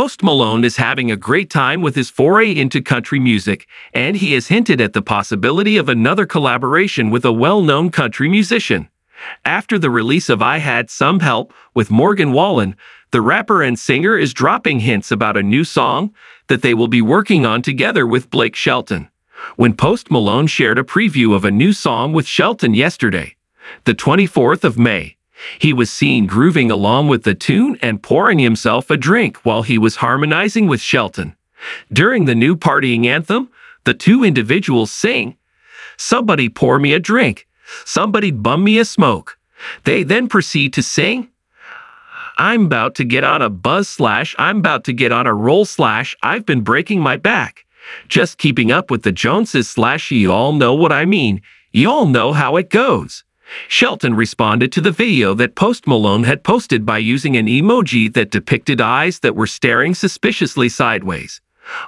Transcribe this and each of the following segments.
Post Malone is having a great time with his foray into country music, and he has hinted at the possibility of another collaboration with a well-known country musician. After the release of I Had Some Help with Morgan Wallen, the rapper and singer is dropping hints about a new song that they will be working on together with Blake Shelton. When Post Malone shared a preview of a new song with Shelton yesterday, the 24th of May, he was seen grooving along with the tune and pouring himself a drink while he was harmonizing with Shelton. During the new partying anthem, the two individuals sang, "Somebody pour me a drink. Somebody bum me a smoke." They then proceed to sing, "I'm about to get on a buzz / I'm about to get on a roll / I've been breaking my back. Just keeping up with the Joneses / y'all know what I mean. Y'all know how it goes." Shelton responded to the video that Post Malone had posted by using an emoji that depicted eyes that were staring suspiciously sideways.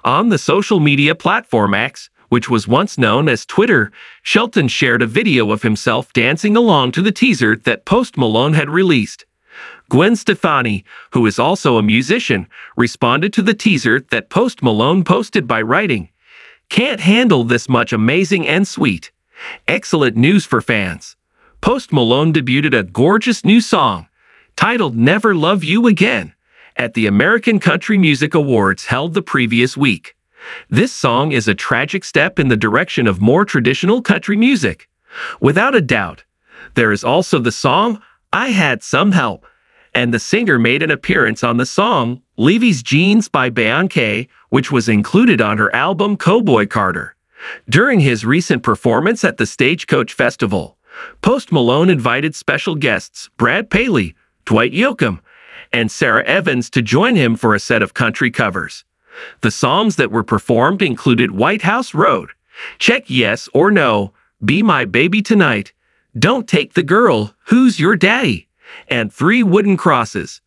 On the social media platform X, which was once known as Twitter, Shelton shared a video of himself dancing along to the teaser that Post Malone had released. Gwen Stefani, who is also a musician, responded to the teaser that Post Malone posted by writing, "Can't handle this much amazing and sweet. Excellent news for fans." Post Malone debuted a gorgeous new song, titled Never Love You Again, at the American Country Music Awards held the previous week. This song is a tragic step in the direction of more traditional country music. Without a doubt, there is also the song, I Had Some Help, and the singer made an appearance on the song, Levii's Jeans by Beyoncé, which was included on her album Cowboy Carter. During his recent performance at the Stagecoach Festival, Post Malone invited special guests Brad Paisley, Dwight Yoakam, and Sarah Evans to join him for a set of country covers. The songs that were performed included White House Road, Check Yes or No, Be My Baby Tonight, Don't Take the Girl, Who's Your Daddy, and 3 Wooden Crosses.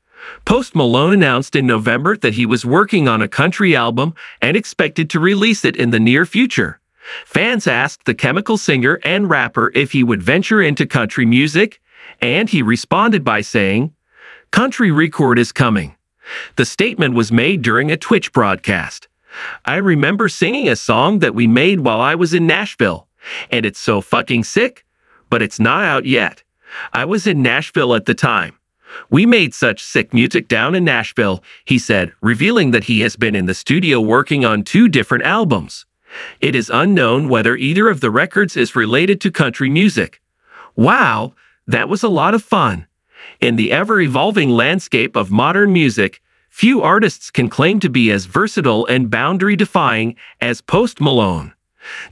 Post Malone announced in November that he was working on a country album and expected to release it in the near future. Fans asked the Chemical singer and rapper if he would venture into country music, and he responded by saying, "Country record is coming." The statement was made during a Twitch broadcast. "I remember singing a song that we made while I was in Nashville, and it's so fucking sick, but it's not out yet. I was in Nashville at the time. We made such sick music down in Nashville," he said, revealing that he has been in the studio working on 2 different albums. It is unknown whether either of the records is related to country music. "Wow, that was a lot of fun. In the ever-evolving landscape of modern music, few artists can claim to be as versatile and boundary-defying as Post Malone.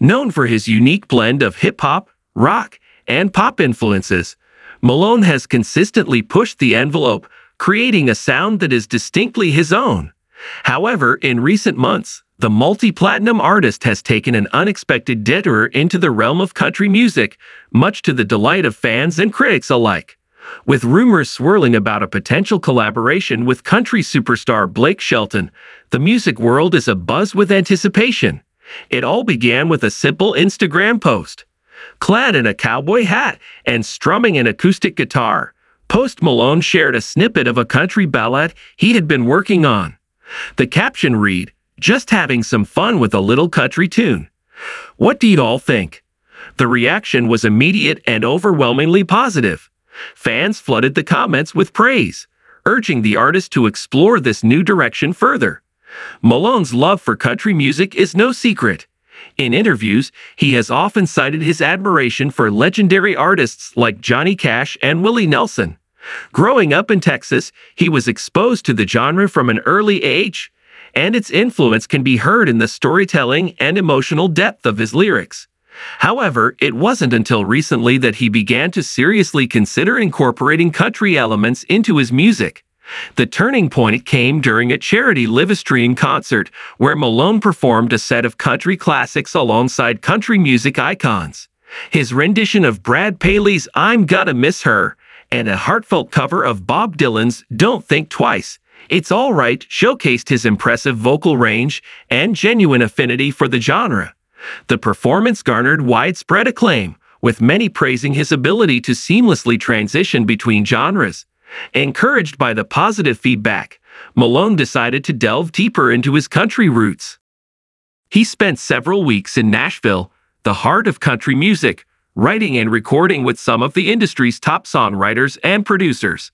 Known for his unique blend of hip-hop, rock, and pop influences, Malone has consistently pushed the envelope, creating a sound that is distinctly his own. However, in recent months, the multi-platinum artist has taken an unexpected detour into the realm of country music, much to the delight of fans and critics alike. With rumors swirling about a potential collaboration with country superstar Blake Shelton, the music world is abuzz with anticipation. It all began with a simple Instagram post. Clad in a cowboy hat and strumming an acoustic guitar, Post Malone shared a snippet of a country ballad he had been working on. The caption read, "Just having some fun with a little country tune. What do you all think?" The reaction was immediate and overwhelmingly positive. Fans flooded the comments with praise, urging the artist to explore this new direction further. Malone's love for country music is no secret. In interviews, he has often cited his admiration for legendary artists like Johnny Cash and Willie Nelson. Growing up in Texas, he was exposed to the genre from an early age, and its influence can be heard in the storytelling and emotional depth of his lyrics. However, it wasn't until recently that he began to seriously consider incorporating country elements into his music. The turning point came during a charity Levii's concert, where Malone performed a set of country classics alongside country music icons. His rendition of Brad Paisley's I'm Gonna Miss Her, and a heartfelt cover of Bob Dylan's Don't Think Twice, It's All Right, showcased his impressive vocal range and genuine affinity for the genre. The performance garnered widespread acclaim, with many praising his ability to seamlessly transition between genres. Encouraged by the positive feedback, Malone decided to delve deeper into his country roots. He spent several weeks in Nashville, the heart of country music, writing and recording with some of the industry's top songwriters and producers.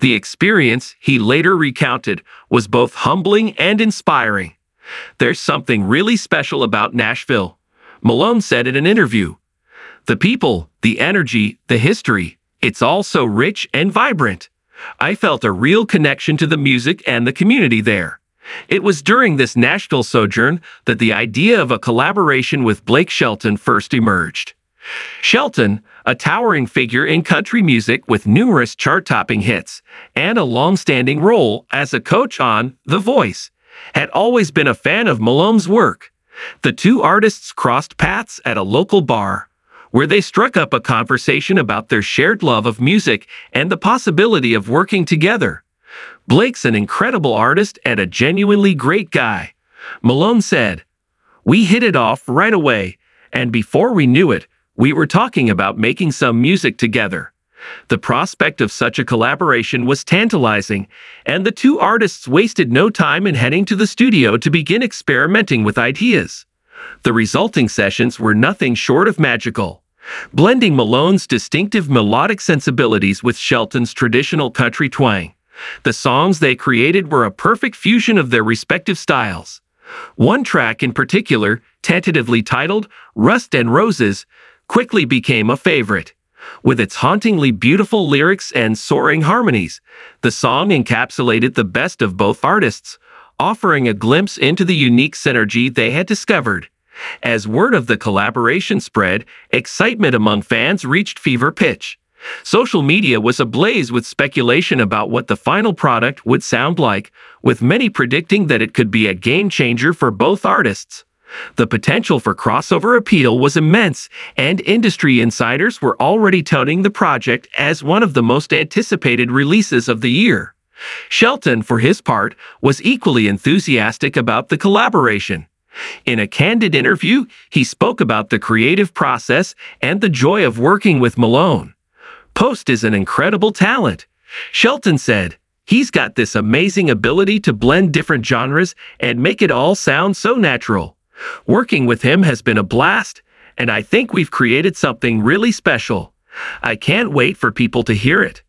The experience, he later recounted, was both humbling and inspiring. "There's something really special about Nashville," Malone said in an interview. "The people, the energy, the history, it's all so rich and vibrant. I felt a real connection to the music and the community there." It was during this Nashville sojourn that the idea of a collaboration with Blake Shelton first emerged. Shelton, a towering figure in country music with numerous chart-topping hits and a long-standing role as a coach on The Voice, had always been a fan of Malone's work. The two artists crossed paths at a local bar, where they struck up a conversation about their shared love of music and the possibility of working together. "Blake's an incredible artist and a genuinely great guy," Malone said. "We hit it off right away, and before we knew it, we were talking about making some music together." The prospect of such a collaboration was tantalizing, and the two artists wasted no time in heading to the studio to begin experimenting with ideas. The resulting sessions were nothing short of magical, blending Malone's distinctive melodic sensibilities with Shelton's traditional country twang. The songs they created were a perfect fusion of their respective styles. One track in particular, tentatively titled Rust and Roses, quickly became a favorite. With its hauntingly beautiful lyrics and soaring harmonies, the song encapsulated the best of both artists, offering a glimpse into the unique synergy they had discovered. As word of the collaboration spread, excitement among fans reached fever pitch. Social media was ablaze with speculation about what the final product would sound like, with many predicting that it could be a game-changer for both artists. The potential for crossover appeal was immense, and industry insiders were already touting the project as one of the most anticipated releases of the year. Shelton, for his part, was equally enthusiastic about the collaboration. In a candid interview, he spoke about the creative process and the joy of working with Malone. "Post is an incredible talent," Shelton said. "He's got this amazing ability to blend different genres and make it all sound so natural. Working with him has been a blast, and I think we've created something really special. I can't wait for people to hear it."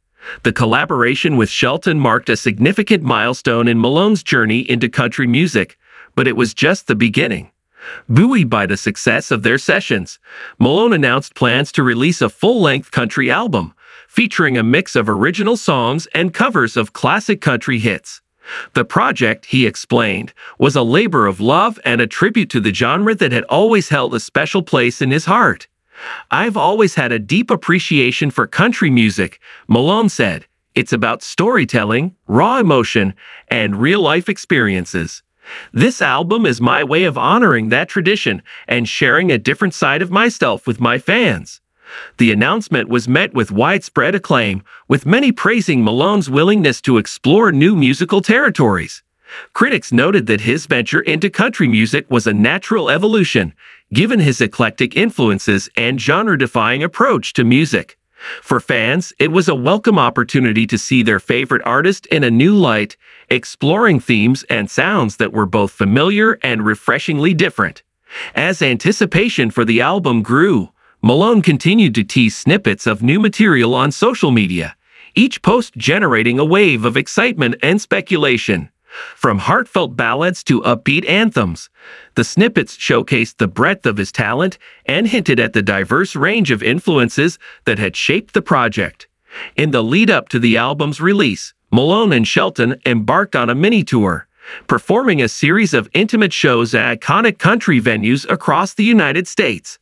The collaboration with Shelton marked a significant milestone in Malone's journey into country music, but it was just the beginning. Buoyed by the success of their sessions, Malone announced plans to release a full-length country album, featuring a mix of original songs and covers of classic country hits. The project, he explained, was a labor of love and a tribute to the genre that had always held a special place in his heart. "I've always had a deep appreciation for country music," Malone said. "It's about storytelling, raw emotion, and real-life experiences. This album is my way of honoring that tradition and sharing a different side of myself with my fans." The announcement was met with widespread acclaim, with many praising Malone's willingness to explore new musical territories. Critics noted that his venture into country music was a natural evolution, given his eclectic influences and genre-defying approach to music. For fans, it was a welcome opportunity to see their favorite artist in a new light, exploring themes and sounds that were both familiar and refreshingly different. As anticipation for the album grew, Malone continued to tease snippets of new material on social media, each post generating a wave of excitement and speculation. From heartfelt ballads to upbeat anthems, the snippets showcased the breadth of his talent and hinted at the diverse range of influences that had shaped the project. In the lead-up to the album's release, Malone and Shelton embarked on a mini-tour, performing a series of intimate shows at iconic country venues across the United States.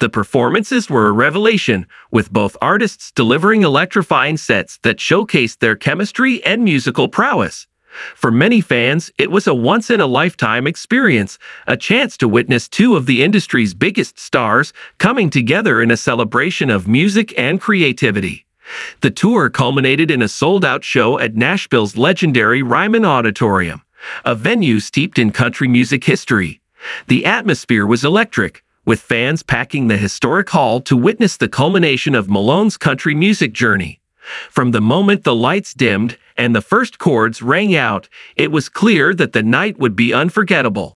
The performances were a revelation, with both artists delivering electrifying sets that showcased their chemistry and musical prowess. For many fans, it was a once-in-a-lifetime experience, a chance to witness two of the industry's biggest stars coming together in a celebration of music and creativity. The tour culminated in a sold-out show at Nashville's legendary Ryman Auditorium, a venue steeped in country music history. The atmosphere was electric, with fans packing the historic hall to witness the culmination of Malone's country music journey. From the moment the lights dimmed and the first chords rang out, it was clear that the night would be unforgettable.